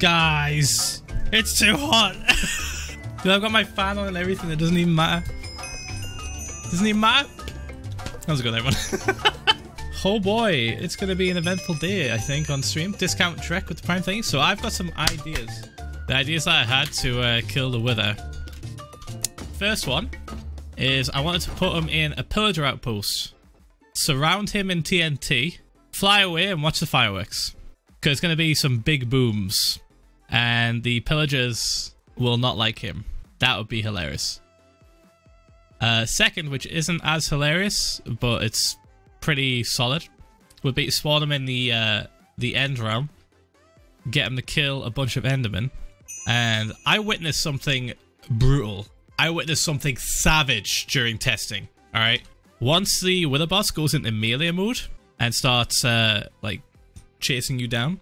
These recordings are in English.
Guys, it's too hot. Dude, I've got my fan on and everything. It doesn't even matter. Doesn't even matter. How's it going, everyone? Oh boy, it's going to be an eventful day, I think, on stream. Discount Trek with the prime thing. So I've got some ideas. The ideas that I had to kill the wither. First one is I wanted to put him in a pillager outpost. Surround him in TNT. Fly away and watch the fireworks. Because it's going to be some big booms. And the pillagers will not like him. That would be hilarious. Second, which isn't as hilarious, but it's pretty solid, would be to spawn him in the end realm, get him to kill a bunch of endermen, and I witnessed something brutal. I witnessed something savage during testing. All right, once the wither boss goes into melee mode and starts like chasing you down,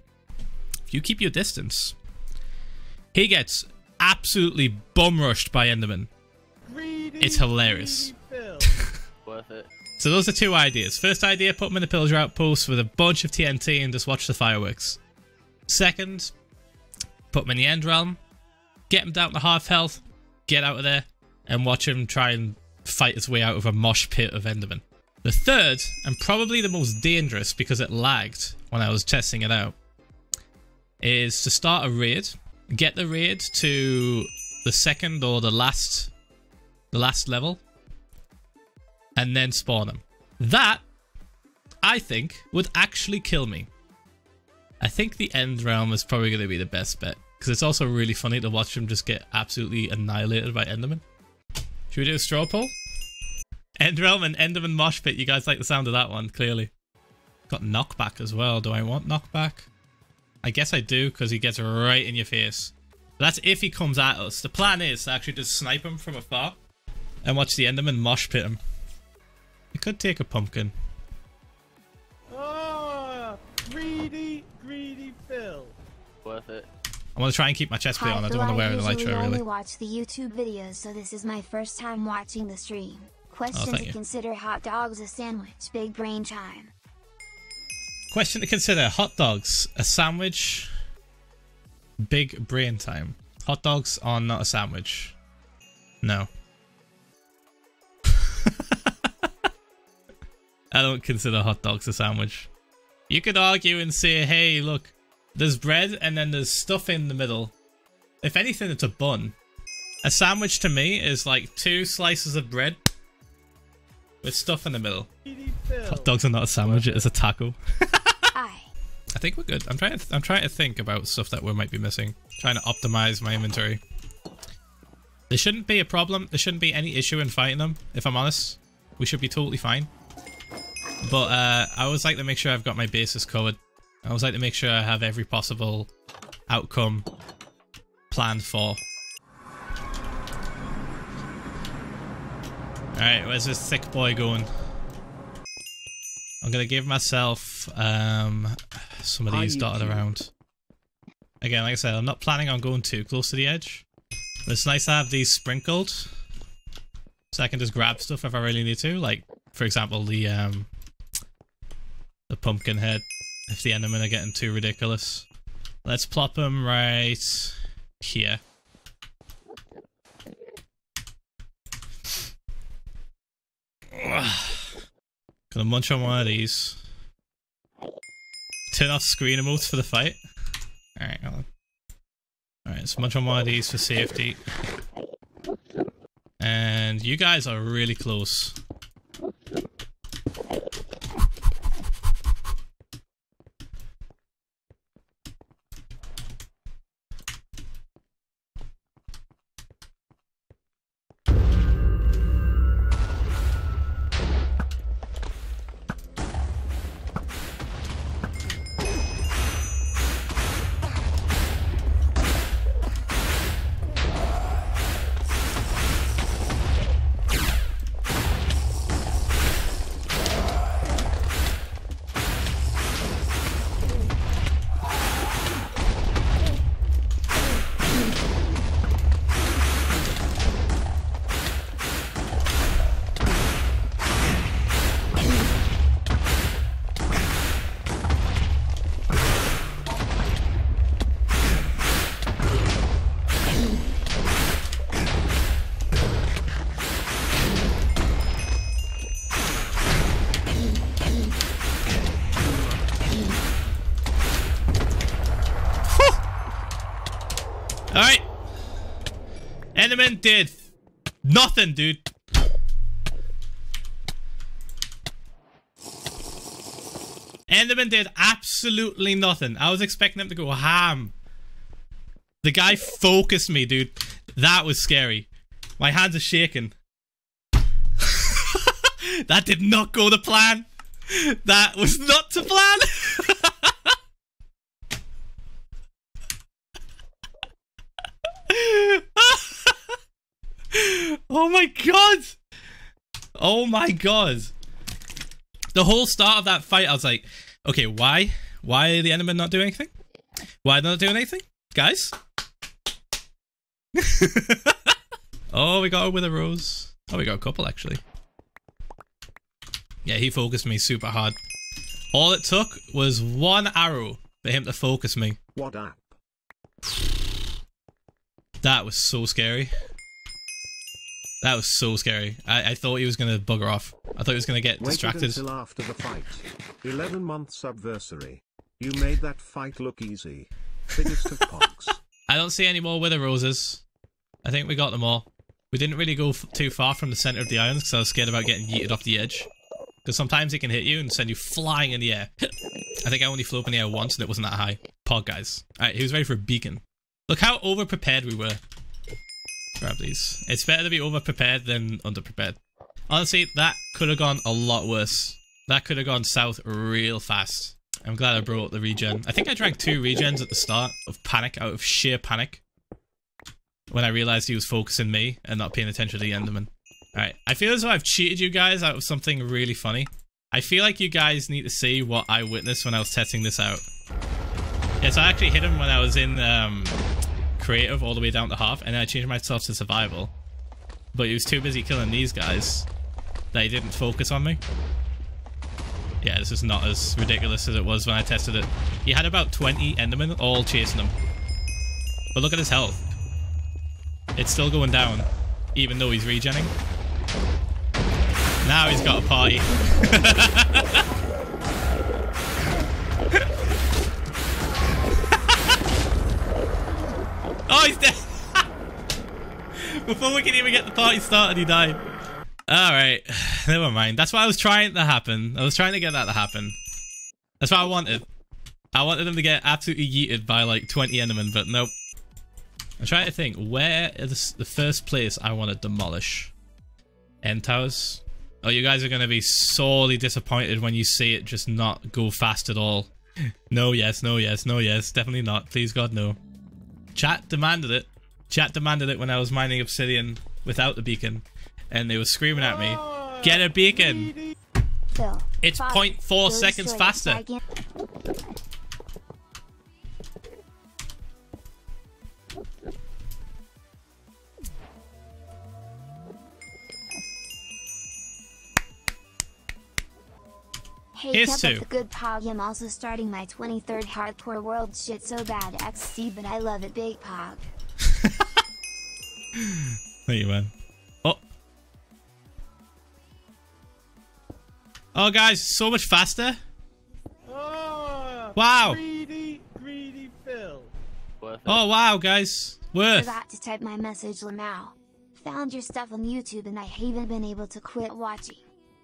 if you keep your distance, he gets absolutely bum rushed by endermen. Greedy, it's hilarious. Worth it. So those are two ideas. First idea, put them in a pillager outpost with a bunch of TNT and just watch the fireworks. Second, put them in the end realm, get them down to half health, get out of there, and watch him try and fight his way out of a mosh pit of endermen. The third, and probably the most dangerous because it lagged when I was testing it out, is to start a raid, get the raid to the second or the last level, and then spawn them. That, I think, would actually kill me. I think the end realm is probably going to be the best bet, because it's also really funny to watch them just get absolutely annihilated by endermen. Should we do a straw poll? End realm and enderman mosh pit. You guys like the sound of that one, clearly. Got knockback as well. Do I want knockback? I guess I do, because he gets right in your face. But that's if he comes at us. The plan is to actually just snipe him from afar and watch the enderman mosh pit him. I could take a pumpkin. Oh, greedy, greedy Phil. Worth it. I want to try and keep my chest plate on. I don't want to wear it in the elytra, really. I watch the YouTube videos, so this is my first time watching the stream. Question to consider: hot dogs a sandwich? Big brain time. Question to consider: hot dogs a sandwich? Big brain time. Hot dogs are not a sandwich. No. I don't consider hot dogs a sandwich. You could argue and say, hey, look, there's bread and then there's stuff in the middle. If anything, it's a bun. A sandwich to me is like two slices of bread with stuff in the middle. Hot dogs are not a sandwich, it is a taco. I think we're good. I'm trying to think about stuff that we might be missing. Trying to optimize my inventory. There shouldn't be a problem. There shouldn't be any issue in fighting them, if I'm honest. We should be totally fine. But I always like to make sure I've got my bases covered. I always like to make sure I have every possible outcome planned for. Alright, where's this thick boy going? I'm going to give myself some of these dotted around. Again, like I said, I'm not planning on going too close to the edge. But it's nice to have these sprinkled. So I can just grab stuff if I really need to. Like, for example, the pumpkin head, if the endermen are getting too ridiculous. Let's plop them right here. Gonna munch on one of these. Turn off screen emotes for the fight. Alright, hold on. Alright, let's munch on one of these for safety. And you guys are really close. Enderman did nothing, dude. Enderman did absolutely nothing. I was expecting them to go ham. The guy focused me, dude. That was scary. My hands are shaking. That did not go to plan. That was not to plan. Oh my god. Oh my god. The whole start of that fight, I was like, okay, why? Why are the Endermen not doing anything? Why are they not doing anything? Guys? Oh, we got her with a rose. Oh, we got a couple, actually. Yeah, he focused me super hard. All it took was one arrow for him to focus me. What up? That was so scary. That was so scary. I thought he was gonna bugger off. I thought he was gonna get distracted. Waited until after the fight. 11 months subversary. You made that fight look easy. Biggest of punks. I don't see any more wither roses. I think we got them all. We didn't really go too far from the center of the island because I was scared about getting yeeted off the edge. Because sometimes it can hit you and send you flying in the air. I think I only flew up in the air once and it wasn't that high. Poor guys. Alright, he was ready for a beacon. Look how over prepared we were. Grab these. It's better to be over prepared than under prepared. Honestly, that could have gone a lot worse. That could have gone south real fast. I'm glad I brought the regen. I think I drank 2 regens at the start of panic, out of sheer panic. When I realized he was focusing me and not paying attention to the Enderman. Alright, I feel as though I've cheated you guys out of something really funny. I feel like you guys need to see what I witnessed when I was testing this out. Yeah, so I actually hit him when I was in creative all the way down to half, and then I changed myself to survival. But he was too busy killing these guys that he didn't focus on me. Yeah, this is not as ridiculous as it was when I tested it. He had about 20 Endermen all chasing him. But look at his health. It's still going down, even though he's regenning. Now he's got a party. Oh, he's dead! Before we can even get the party started, he died. Alright, never mind. That's what I was trying to happen. I was trying to get that to happen. That's what I wanted. I wanted him to get absolutely yeeted by like 20 Endermen, but nope. I'm trying to think, where is the first place I want to demolish? End towers? Oh, you guys are going to be sorely disappointed when you see it just not go fast at all. No, yes, no, yes, no, yes. Definitely not. Please, God, no. Chat demanded it. Chat demanded it when I was mining obsidian without the beacon. And they were screaming at me, get a beacon! It's 0.4 seconds faster! Hey, kept up the good pog. I'm also starting my 23rd hardcore world shit so bad XC, but I love it, big pog. There you went. Oh. Oh, guys, so much faster. Oh, wow. Greedy Phil. Oh, wow, guys. Worth. Forgot to type my message, Lamau. Found your stuff on YouTube and I haven't been able to quit watching.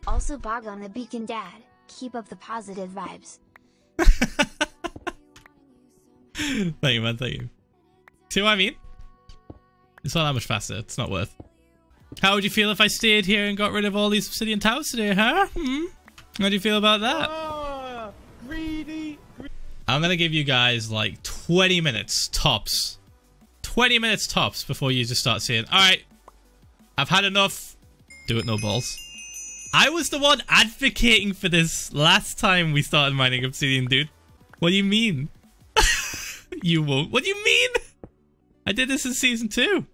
Also, pog on the beacon, dad. Keep up the positive vibes. Thank you, man. Thank you. See what I mean? It's not that much faster. It's not worth. How would you feel if I stayed here and got rid of all these obsidian towers today, huh? Hmm? How do you feel about that? Oh, greedy. I'm going to give you guys like 20 minutes tops. 20 minutes tops before you just start saying, alright, I've had enough. Do it, no balls. I was the one advocating for this last time we started mining obsidian, dude. What do you mean? You won't. What do you mean? I did this in season 2.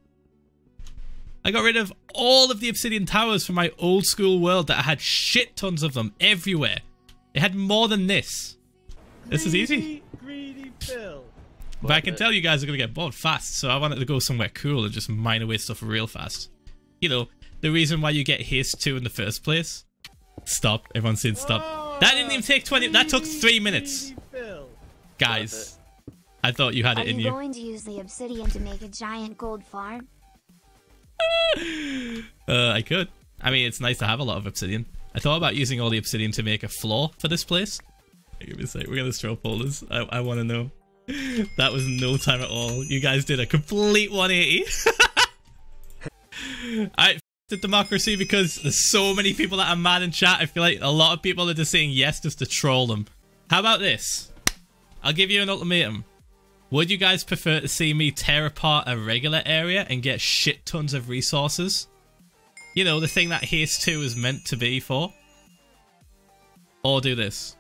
I got rid of all of the obsidian towers from my old school world that I had shit tons of them everywhere. It had more than this. This is easy. Greedy Phil. But I can tell you guys are going to get bored fast, so I wanted to go somewhere cool and just mine away stuff real fast. You know, the reason why you get HS2 in the first place. Stop. Everyone saying stop. Oh, that didn't even take 20. That took 3 minutes. Guys, I thought you had it in you. Are you going to use the obsidian to make a giant gold farm? I could. I mean, it's nice to have a lot of obsidian. I thought about using all the obsidian to make a floor for this place. Give me a sec. We're going to throw folders. I want to know. That was no time at all. You guys did a complete 180. I did democracy because there's so many people that are mad in chat. I feel like a lot of people are just saying yes just to troll them. How about this? I'll give you an ultimatum. Would you guys prefer to see me tear apart a regular area and get shit tons of resources? You know, the thing that HS2 is meant to be for? Or do this?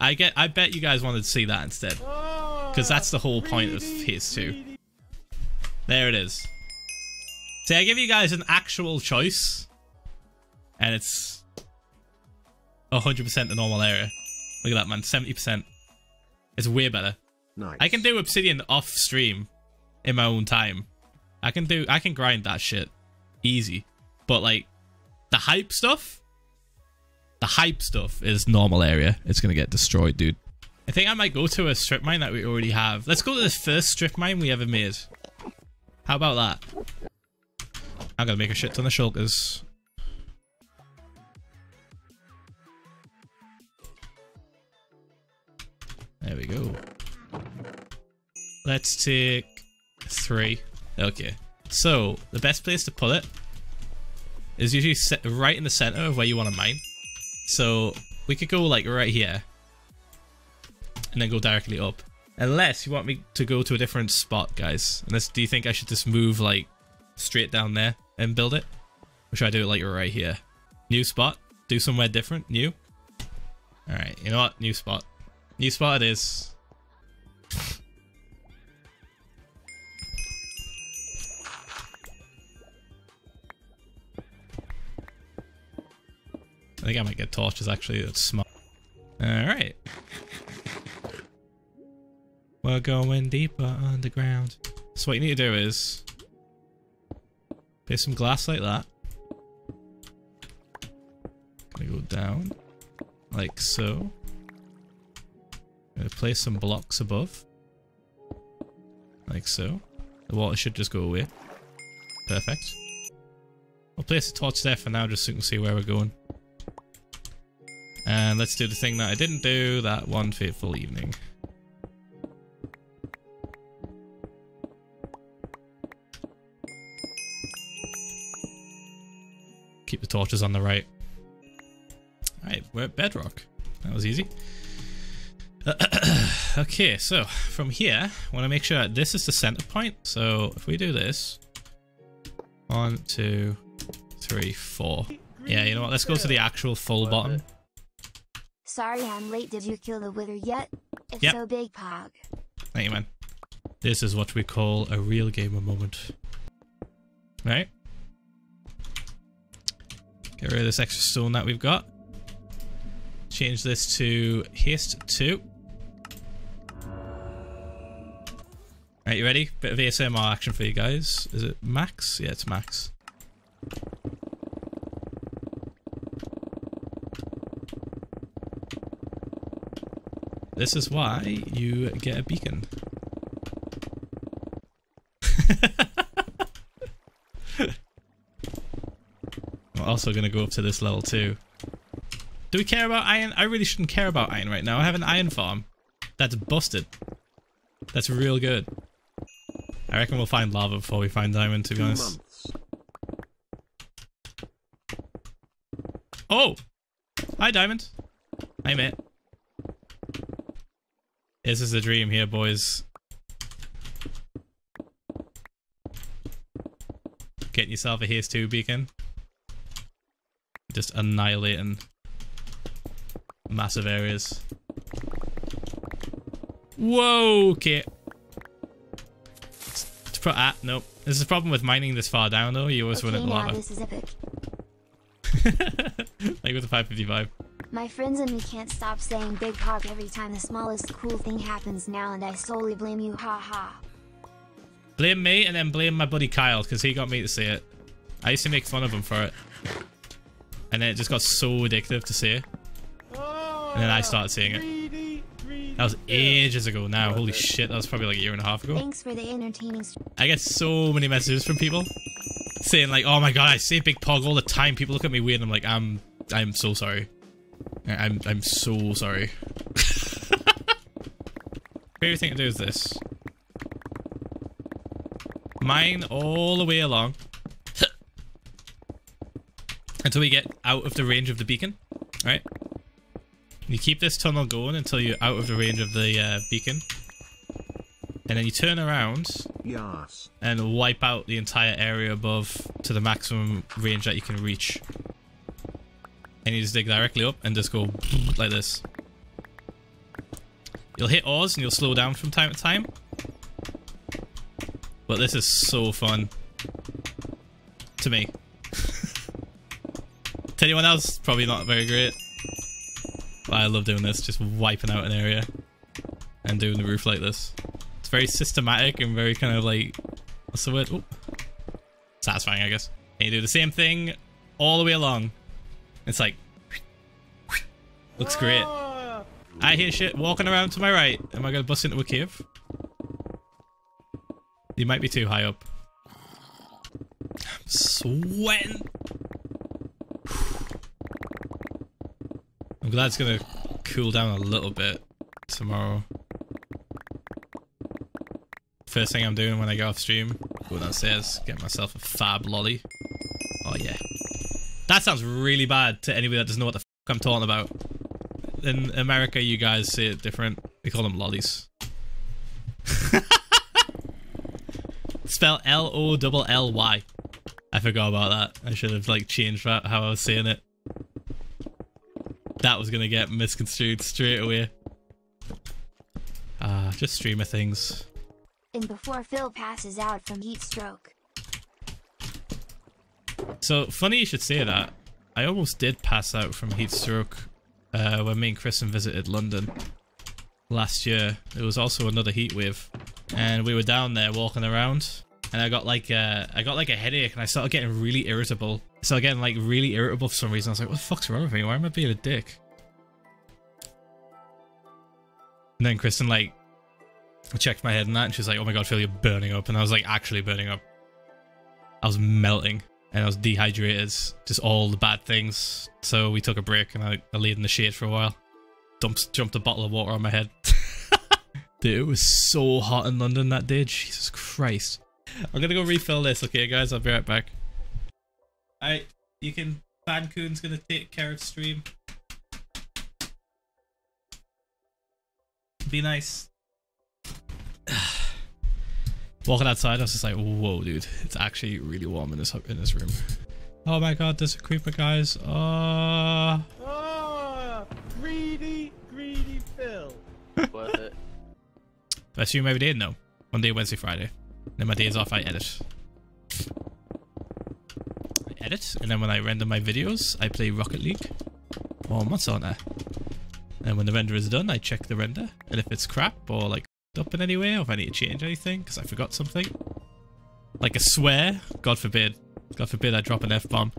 I bet you guys wanted to see that instead. Because that's the whole point of HS2. There it is. See, I give you guys an actual choice. And it's 100% the normal area. Look at that, man. 70%. It's way better. Nice. I can do obsidian off stream in my own time. I can grind that shit easy. But like the hype stuff is normal area. It's gonna get destroyed, dude. I think I might go to a strip mine that we already have. Let's go to the first strip mine we ever made. How about that? I'm gonna make a shit ton of shulkers. There we go. Let's take 3. Okay. So, the best place to put it is usually set right in the center of where you want to mine. So, we could go like right here. And then go directly up. Unless you want me to go to a different spot, guys. Unless, do you think I should just move like straight down there and build it? Or should I do it like right here? New spot. Do somewhere different. New. Alright, you know what? New spot. New spot it is. I think I might get torches actually, that's smart. Alright. We're going deeper underground. So what you need to do is place some glass like that. Gonna go down. Like so. Gonna place some blocks above. Like so. The water should just go away. Perfect. I'll place the torch there for now just so you can see where we're going. And let's do the thing that I didn't do that one fateful evening. Keep the torches on the right. Alright, we're at bedrock. That was easy. Okay, so from here, I want to make sure that this is the center point. So if we do this, 1, 2, 3, 4. Yeah, you know what? Let's go to the actual full bottom. Sorry I'm late, did you kill the wither yet? If yep. So, big pog. Thank you, man. This is what we call a real gamer moment. Right? Get rid of this extra stone that we've got. Change this to haste 2. Alright, you ready? Bit of ASMR action for you guys. Is it max? Yeah, it's max. This is why you get a beacon. We're also going to go up to this level too. Do we care about iron? I really shouldn't care about iron right now. I have an iron farm. That's busted. That's real good. I reckon we'll find lava before we find diamond, to be honest. Oh! Hi, diamond. Hey, mate. This is the dream here, boys. Getting yourself a HS2 beacon. Just annihilating massive areas. Whoa, okay. Nope. This is the problem with mining this far down, though. You always run into lava. This is epic. Like with the 555. My friends and me can't stop saying big pog every time the smallest cool thing happens now, and I solely blame you, haha. Blame me and then blame my buddy Kyle, because he got me to say it. I used to make fun of him for it. And then it just got so addictive to say it. And then I started saying it. That was ages ago now, holy shit, that was probably like 1.5 years ago. Thanks for the entertaining. I get so many messages from people saying like, oh my god, I say big pog all the time, people look at me weird, and I'm like, I'm so sorry. I'm so sorry. Favorite thing to do is this. Mine all the way along. Until we get out of the range of the beacon, right? You keep this tunnel going until you're out of the range of the beacon. And then you turn around, yes, and wipe out the entire area above to the maximum range that you can reach. And you just dig directly up and just go like this. You'll hit ores and you'll slow down from time to time. But this is so fun. To me. To anyone else, probably not very great. But I love doing this, just wiping out an area. And doing the roof like this. It's very systematic and very kind of like... What's the word? Ooh. Satisfying, I guess. And you do the same thing all the way along. It's like... Looks great. I hear shit walking around to my right. Am I gonna bust into a cave? You might be too high up. I'm sweating. I'm glad it's gonna cool down a little bit tomorrow. First thing I'm doing when I get off stream, go downstairs, get myself a fab lolly. Oh yeah. That sounds really bad to anybody that doesn't know what the f I'm talking about. In America, you guys say it different. They call them lollies. Spell L-O-L-L-Y. I forgot about that. I should have like changed that how I was saying it. That was gonna get misconstrued straight away. Ah, just streamer things. And before Phil passes out from heat stroke. So funny you should say that. I almost did pass out from heat stroke. When me and Kristen visited London last year, there was also another heat wave, and we were down there walking around, and I got like a headache, and I started getting really irritable. So again, like really irritable for some reason. I was like, "What the fuck's wrong with me? Why am I being a dick?" And then Kristen like checked my head and that, and she was like, "Oh my god, Phil, you're burning up," and I was like, actually burning up. I was melting. And I was dehydrated, just all the bad things. So we took a break and I laid in the shade for a while. Jumped a bottle of water on my head. Dude, it was so hot in London that day. Jesus Christ. I'm gonna go refill this, okay guys? I'll be right back. Alright, you can... Fancoon's gonna take care of stream. Be nice. Walking outside, I was just like, whoa, dude. It's actually really warm in this room. Oh my god, there's a creeper, guys. Oh, oh greedy, greedy Phil. Worth it. Do I stream every day? No. Monday, Wednesday, Friday. Then my days off, I edit. I edit, and then when I render my videos, I play Rocket League or Monster Hunter. And when the render is done, I check the render. And if it's crap or like up in any way, or if I need to change anything because I forgot something, like a swear, god forbid I drop an f-bomb,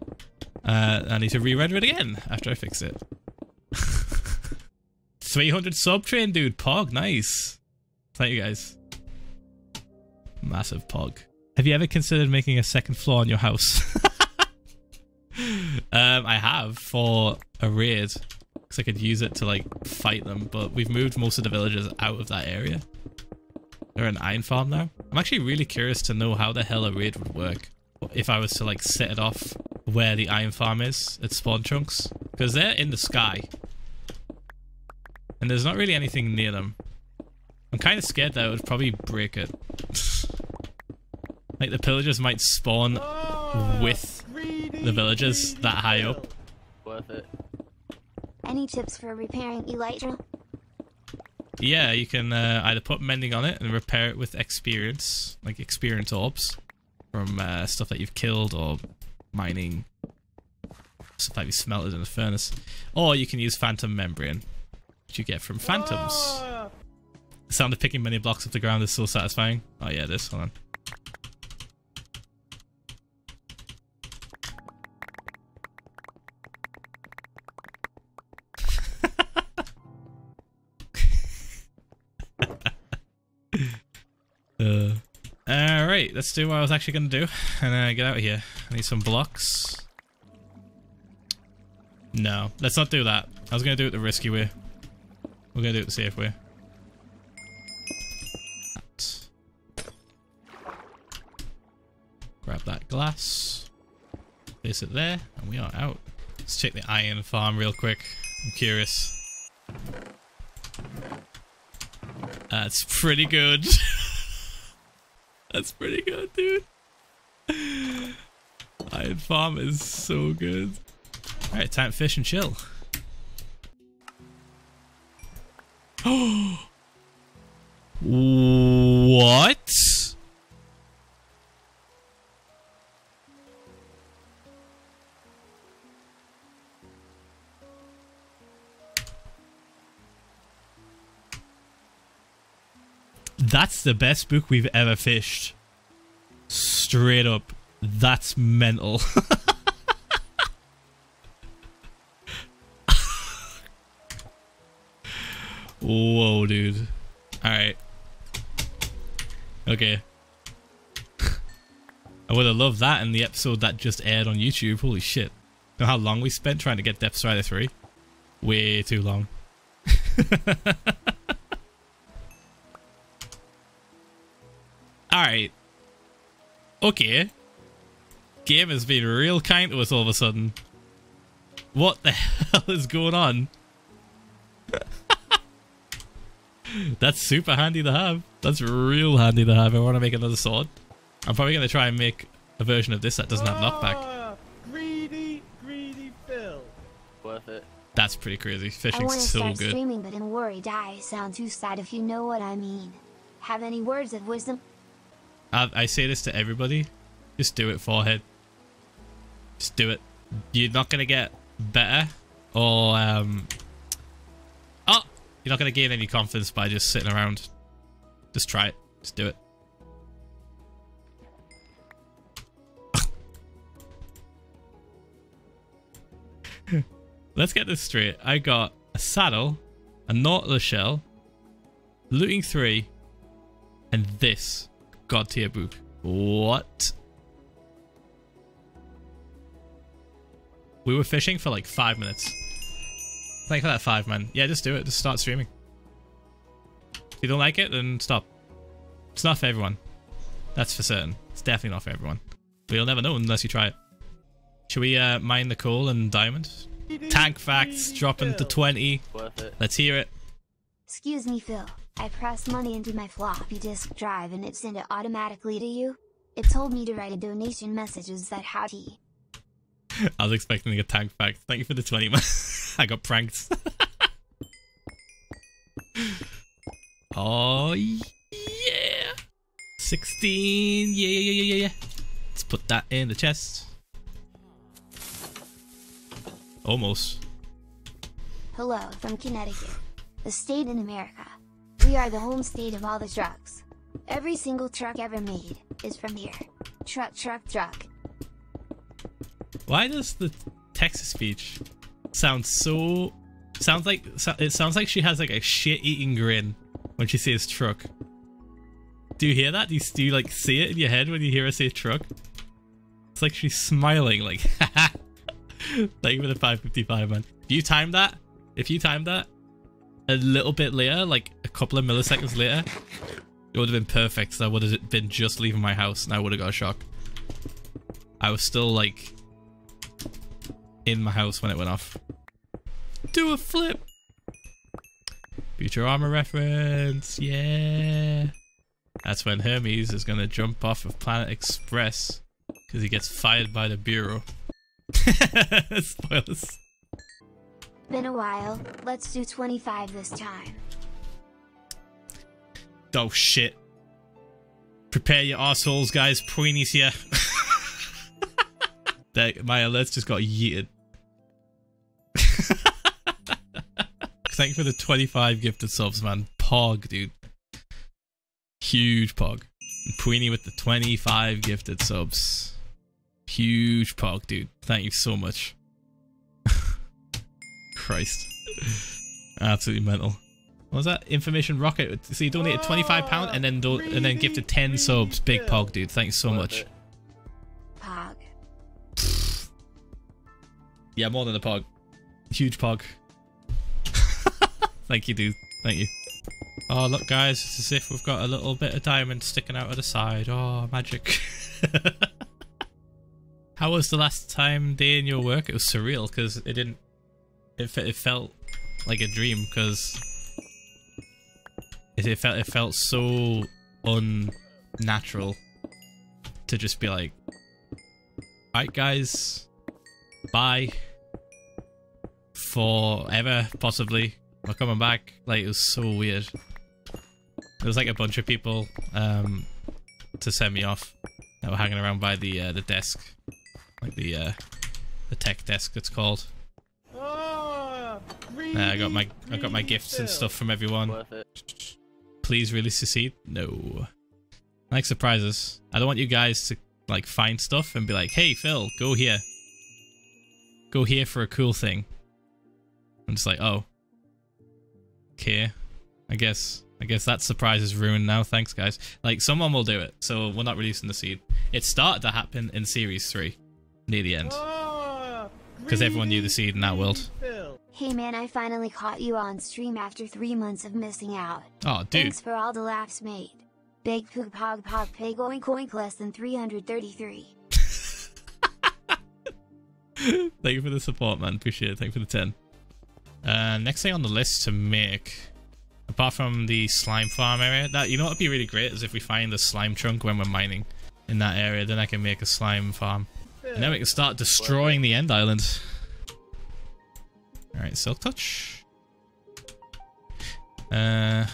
I need to re-render it again after I fix it. 300 sub train, dude. Pog, nice. Thank you guys. Massive pog. Have you ever considered making a second floor in your house? I have, for a raid, because I could use it to like fight them, but we've moved most of the villagers out of that area. They're an iron farm now. I'm actually really curious to know how the hell a raid would work if I was to like set it off where the iron farm is at spawn chunks, because they're in the sky and there's not really anything near them. I'm kind of scared that it would probably break it. Like the pillagers might spawn with the villagers that high up. Worth it. Any tips for repairing Elytra? Yeah, you can either put mending on it and repair it with experience, like experience orbs from stuff that you've killed or mining, stuff that you smelted in a furnace. Or you can use phantom membrane, which you get from phantoms. Oh! The sound of picking many blocks off the ground is so satisfying. Oh yeah, this, hold on. Right, let's do what I was actually going to do and get out of here. I need some blocks. No, let's not do that. I was going to do it the risky way. We're going to do it the safe way. Grab that glass. Place it there, and we are out. Let's check the iron farm real quick. I'm curious. That's pretty good. That's pretty good, dude. Iron farm is so good. Alright, time to fish and chill. Oh! What? That's the best book we've ever fished. Straight up. That's mental. Whoa, dude. Alright. Okay. I would have loved that in the episode that just aired on YouTube. Holy shit. Know how long we spent trying to get Depth Strider 3? Way too long. Alright. Okay. Game has been real kind to us all of a sudden. What the hell is going on? That's super handy to have. That's real handy to have. I want to make another sword. I'm probably going to try and make a version of this that doesn't have knockback. Greedy, greedy Phil. Worth it. That's pretty crazy. Fishing's so good. I want to start streaming, but in worry die sound too sad if you know what I mean. Have any words of wisdom? I say this to everybody. Just do it, forehead. Just do it. You're not going to get better or... You're not going to gain any confidence by just sitting around. Just try it. Just do it. Let's get this straight. I got a saddle, a Nautilus shell, looting 3, and this god tier book. What? We were fishing for like 5 minutes. Thanks for that 5, man. Yeah, just do it. Just start streaming. If you don't like it, then stop. It's not for everyone. That's for certain. It's definitely not for everyone. But you'll never know unless you try it. Should we mine the coal and diamonds? Tank facts dropping to 20. Worth it. Let's hear it. Excuse me, Phil. I pressed money into my floppy disk drive and it sent it automatically to you. It told me to write a donation message. Is that how to... I was expecting a tank fact. Thank you for the 20, man. I got pranked. Oh, yeah. 16. Yeah. Let's put that in the chest. Almost. Hello from Connecticut, the state in America. We are the home state of all the trucks. Every single truck ever made is from here. Truck, truck, truck. Why does the Texas speech sound so... It sounds like she has like a shit-eating grin when she says truck. Do you hear that? Do you like see it in your head when you hear her say truck? It's like she's smiling like, haha. Thank you for the 555, man. If you time that, a little bit later, like a couple of milliseconds later, it would have been perfect. So I would have been just leaving my house and I would have got a shock. I was still like... in my house when it went off. Do a flip. Futurama reference. Yeah. That's when Hermes is going to jump off of Planet Express because he gets fired by the bureau. Spoilers. Been a while. Let's do 25 this time. Oh shit. Prepare your arseholes, guys. Pointy's here. My alerts just got yeeted. Thank you for the 25 gifted subs, man. Pog, dude. Huge pog. And Queenie with the 25 gifted subs. Huge pog, dude. Thank you so much. Christ. Absolutely mental. What was that? Information Rocket. So you donated £25 and then gifted 10 subs. Big Pog, dude. Thanks so much. Pog. Yeah, more than a Pog. Huge Pog. Thank you, dude. Thank you. Oh, look, guys. It's as if we've got a little bit of diamond sticking out of the side. Oh, magic. How was the last time day in your work? It was surreal because it didn't... It felt like a dream because... It felt so unnatural to just be like, alright guys, bye, forever, possibly, we're coming back. Like, it was so weird. There was like a bunch of people to send me off that were hanging around by the desk, like the tech desk it's called. I got my gifts and stuff from everyone. Please really succeed? No. I like surprises. I don't want you guys to like find stuff and be like, hey Phil, go here. Go here for a cool thing. I'm just like, oh. Okay. I guess that surprise is ruined now. Thanks guys. Like someone will do it, so we're not releasing the seed. It started to happen in series 3, near the end. Because everyone knew the seed in that world. Hey man, I finally caught you on stream after 3 months of missing out. Oh, dude. Thanks for all the laughs made. Big Pog Pog Pog Pig Oink Oink less than 333. Thank you for the support, man. Appreciate it. Thank you for the 10. Next thing on the list to make, apart from the slime farm area, that, you know what would be really great is if we find the slime trunk when we're mining in that area, then I can make a slime farm. And then we can start destroying the End Island. Alright, Silk Touch. And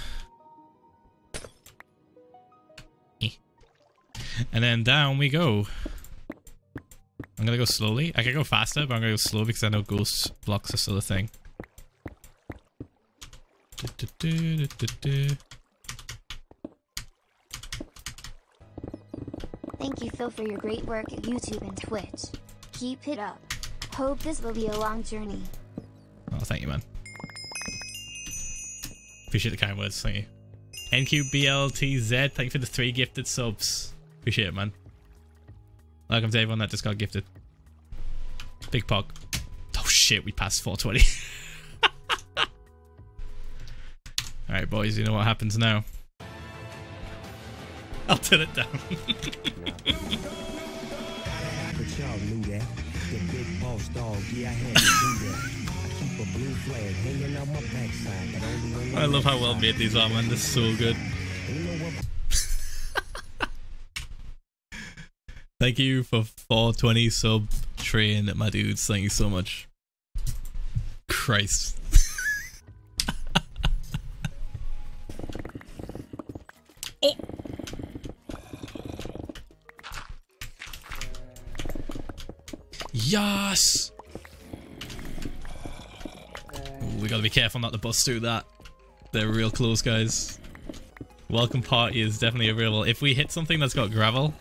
then down we go. I'm gonna go slowly. I can go faster, but I'm gonna go slow because I know ghost blocks are still a thing. Thank you, Phil, for your great work at YouTube and Twitch. Keep it up. Hope this will be a long journey. Oh, thank you, man. Appreciate the kind words, thank you. NQBLTZ, thank you for the 3 gifted subs. Appreciate it, man. Welcome to everyone that just got gifted. Big Pog. Oh shit, we passed 420. Alright, boys, you know what happens now. I'll turn it down. But y'all knew that. The big boss dog, yeah, I had to do that. I love how well made these are, man. They're so good. Thank you for 420 sub train, my dudes. Thank you so much. Christ. Oh. Yes. We gotta be careful not to bust through that. They're real close, guys. Welcome party is definitely available. If we hit something that's got gravel,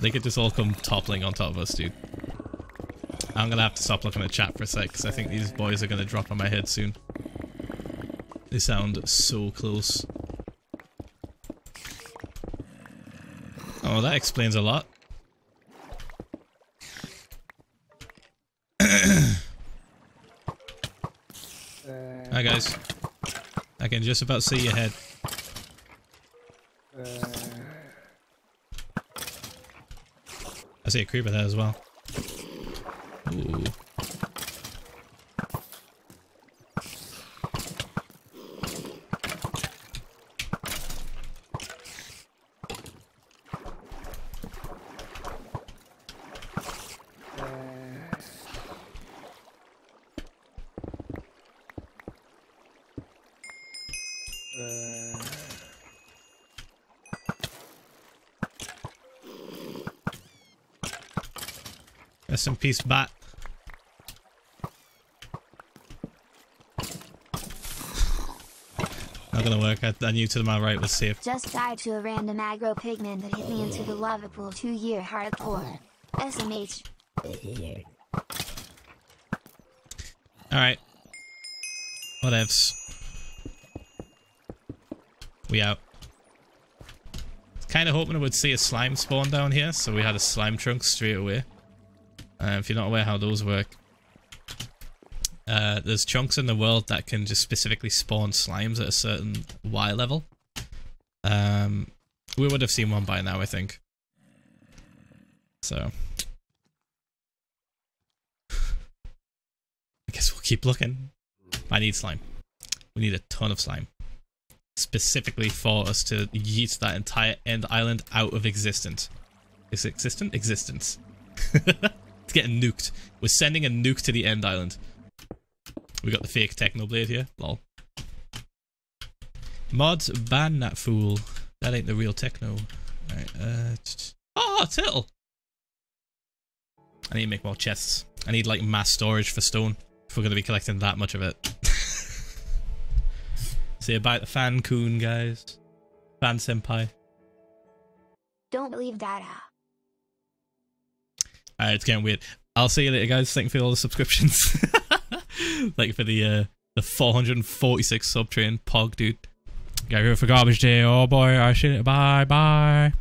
they could just all come toppling on top of us, dude. I'm gonna have to stop looking at chat for a sec, because I think these boys are gonna drop on my head soon. They sound so close. Oh, that explains a lot. Hi guys, I can just about see your head. I see a creeper there as well. Ooh. Rest in peace, bat. Not gonna work. I knew to my right was safe. Just died to a random aggro pigman that hit me into the lava pool. 2-year hardcore. SMH. Alright. Whatevs. we out. Kind of hoping I would see a slime spawn down here, so we had a slime trunk straight away. If you're not aware how those work, there's chunks in the world that can just specifically spawn slimes at a certain Y level. We would have seen one by now, I think. So I guess we'll keep looking. I need slime. We need a ton of slime. Specifically for us to yeet that entire end island out of existence. Is it existent? Existence. It's getting nuked. We're sending a nuke to the end island. We got the fake Techno Blade here. Lol. Mods, ban that fool. That ain't the real Techno. Alright, oh, turtle! I need to make more chests. I need, like, mass storage for stone if we're going to be collecting that much of it. Say about the fan-kun, guys. Fan-senpai. Don't leave that out. Alright, it's getting weird. I'll see you later, guys. Thank you for all the subscriptions. Like for the 446 sub train, Pog, dude. Gotta go for garbage day. Oh boy, I shit. Bye, bye.